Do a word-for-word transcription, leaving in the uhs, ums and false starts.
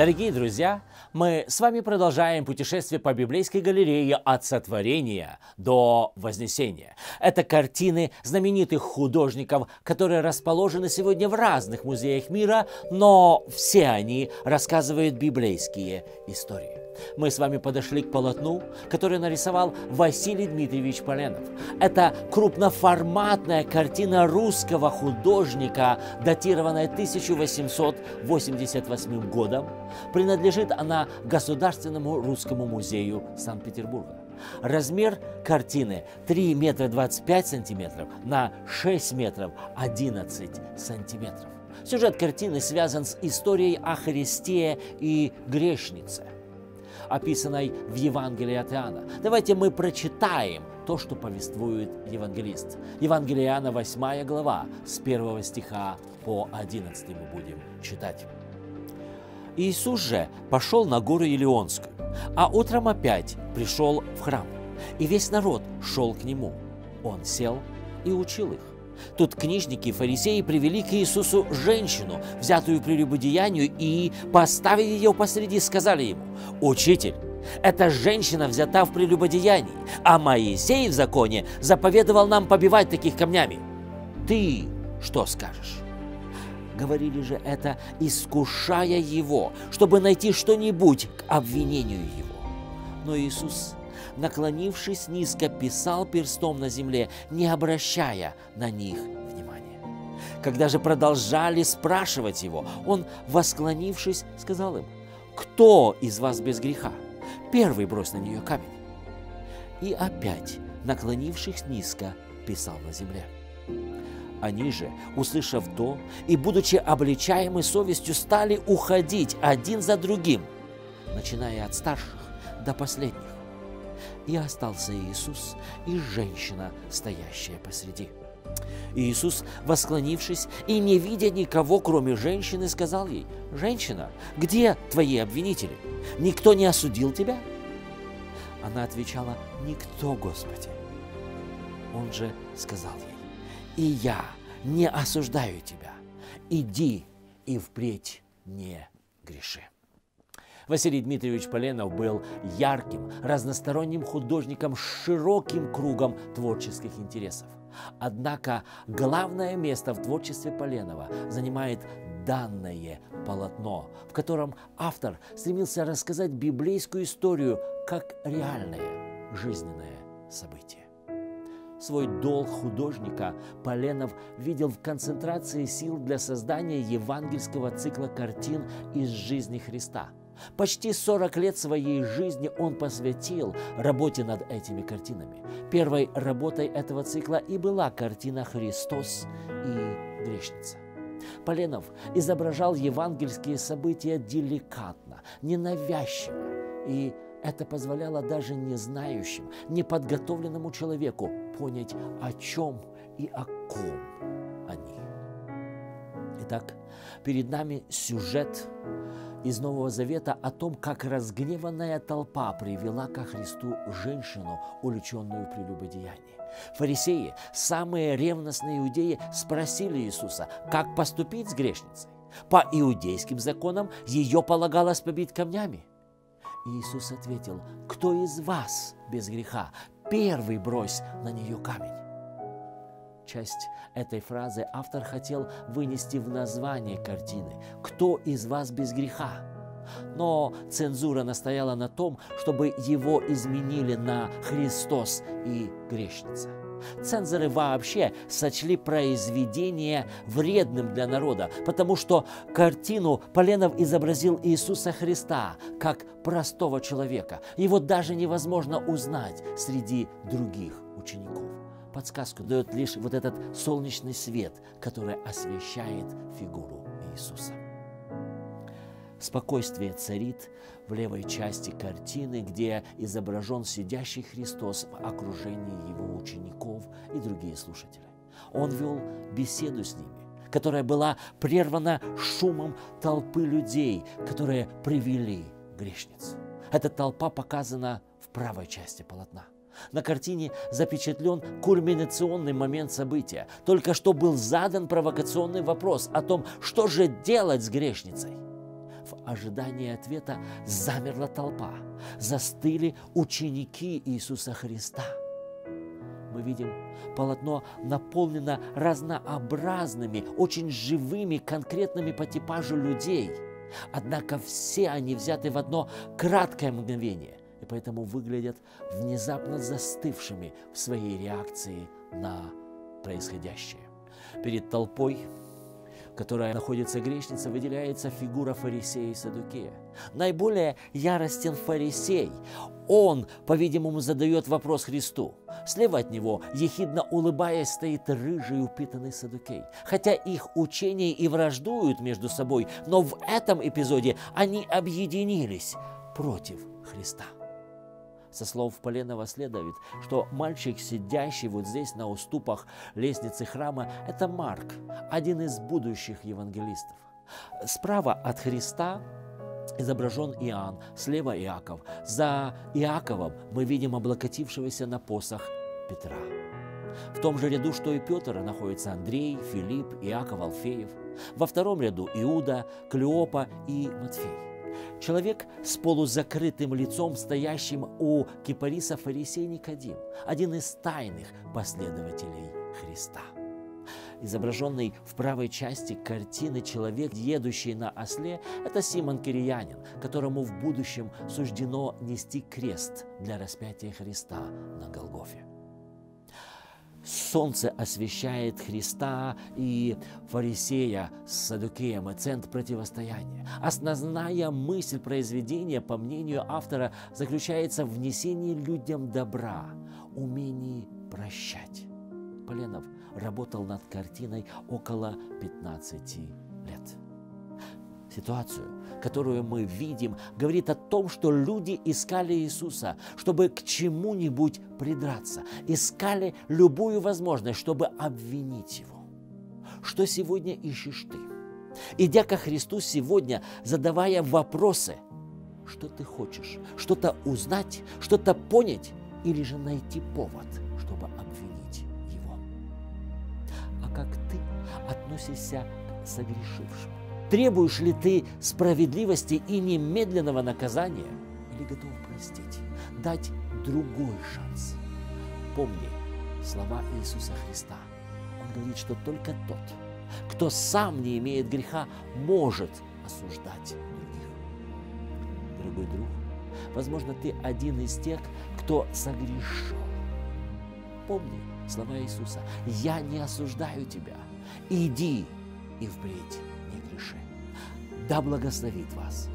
Дорогие друзья, мы с вами продолжаем путешествие по библейской галерее от сотворения до вознесения. Это картины знаменитых художников, которые расположены сегодня в разных музеях мира, но все они рассказывают библейские истории. Мы с вами подошли к полотну, которое нарисовал Василий Дмитриевич Поленов. Это крупноформатная картина русского художника, датированная тысяча восемьсот восемьдесят восьмым годом. Принадлежит она Государственному русскому музею Санкт-Петербурга. Размер картины три метра двадцать пять сантиметров на шесть метров одиннадцать сантиметров. Сюжет картины связан с историей о Христе и грешнице, описанной в Евангелии от Иоанна. Давайте мы прочитаем то, что повествует евангелист. Евангелие Иоанна, восьмая глава, с первого стиха по одиннадцатый мы будем читать. «Иисус же пошел на гору Елеонскую, а утром опять пришел в храм, и весь народ шел к нему. Он сел и учил их. Тут книжники и фарисеи привели к Иисусу женщину, взятую в прелюбодеянию, и, поставив ее посреди, сказали ему: «Учитель, эта женщина взята в прелюбодеянии, а Моисей в законе заповедовал нам побивать таких камнями. Ты что скажешь?» Говорили же это, искушая его, чтобы найти что-нибудь к обвинению его. Но Иисус, наклонившись низко, писал перстом на земле, не обращая на них внимания. Когда же продолжали спрашивать его, он, восклонившись, сказал им: «Кто из вас без греха? Первый брось на нее камень». И опять, наклонившись низко, писал на земле. Они же, услышав то и будучи обличаемы совестью, стали уходить один за другим, начиная от старших до последних. И остался Иисус и женщина, стоящая посреди. Иисус, восклонившись и не видя никого, кроме женщины, сказал ей: «Женщина, где твои обвинители? Никто не осудил тебя?» Она отвечала: «Никто, Господи». Он же сказал ей: «И я не осуждаю тебя. Иди и впредь не греши». Василий Дмитриевич Поленов был ярким, разносторонним художником с широким кругом творческих интересов. Однако главное место в творчестве Поленова занимает данное полотно, в котором автор стремился рассказать библейскую историю как реальное жизненное событие. Свой долг художника Поленов видел в концентрации сил для создания евангельского цикла картин из жизни Христа. Почти сорок лет своей жизни он посвятил работе над этими картинами. Первой работой этого цикла и была картина «Христос и грешница». Поленов изображал евангельские события деликатно, ненавязчиво, и это позволяло даже незнающим, неподготовленному человеку понять, о чем и о ком они. Итак, перед нами сюжет из Нового Завета о том, как разгневанная толпа привела ко Христу женщину, увлеченную в прелюбодеянии. Фарисеи, самые ревностные иудеи, спросили Иисуса, как поступить с грешницей. По иудейским законам ее полагалось побить камнями. Иисус ответил: «Кто из вас без греха? Первый брось на нее камень». Часть этой фразы автор хотел вынести в название картины «Кто из вас без греха?», но цензура настояла на том, чтобы его изменили на «Христос и грешница». Цензоры вообще сочли произведение вредным для народа, потому что картину Поленов изобразил Иисуса Христа как простого человека. Его даже невозможно узнать среди других учеников. Подсказку дает лишь вот этот солнечный свет, который освещает фигуру Иисуса. Спокойствие царит в левой части картины, где изображен сидящий Христос в окружении его учеников и другие слушатели. Он вел беседу с ними, которая была прервана шумом толпы людей, которые привели грешницу. Эта толпа показана в правой части полотна. На картине запечатлен кульминационный момент события. Только что был задан провокационный вопрос о том, что же делать с грешницей. В ожидании ответа замерла толпа, застыли ученики Иисуса Христа. Мы видим, полотно наполнено разнообразными, очень живыми, конкретными по типажу людей. Однако все они взяты в одно краткое мгновение, и поэтому выглядят внезапно застывшими в своей реакции на происходящее. Перед толпой, в которой находится грешница, выделяется фигура фарисея и саддукея. Наиболее яростен фарисей. Он, по-видимому, задает вопрос Христу. Слева от него, ехидно улыбаясь, стоит рыжий упитанный саддукей. Хотя их учения и враждуют между собой, но в этом эпизоде они объединились против Христа. Со слов Поленова следует, что мальчик, сидящий вот здесь на уступах лестницы храма, это Марк, один из будущих евангелистов. Справа от Христа изображен Иоанн, слева Иаков. За Иаковом мы видим облокотившегося на посох Петра. В том же ряду, что и Петр, находятся Андрей, Филипп, Иаков, Алфеев. Во втором ряду Иуда, Клеопа и Матфей. Человек с полузакрытым лицом, стоящим у кипариса, фарисей Никодим, один из тайных последователей Христа. Изображенный в правой части картины человек, едущий на осле, это Симон Кириянин, которому в будущем суждено нести крест для распятия Христа на Голгофе. Солнце освещает Христа и фарисея с саддукеем, и центр противостояния. Основная мысль произведения, по мнению автора, заключается в несении людям добра, умении прощать. Поленов работал над картиной около пятнадцати лет. Ситуацию, которую мы видим, говорит о том, что люди искали Иисуса, чтобы к чему-нибудь придраться, искали любую возможность, чтобы обвинить Его. Что сегодня ищешь ты? Идя ко Христу сегодня, задавая вопросы, что ты хочешь? Что-то узнать, что-то понять или же найти повод, чтобы обвинить Его? А как ты относишься к согрешившему? Требуешь ли ты справедливости и немедленного наказания? Или готов простить, дать другой шанс? Помни слова Иисуса Христа. Он говорит, что только тот, кто сам не имеет греха, может осуждать других. Дорогой друг, возможно, ты один из тех, кто согрешил. Помни слова Иисуса. Я не осуждаю тебя. Иди и впредь. Да благословит вас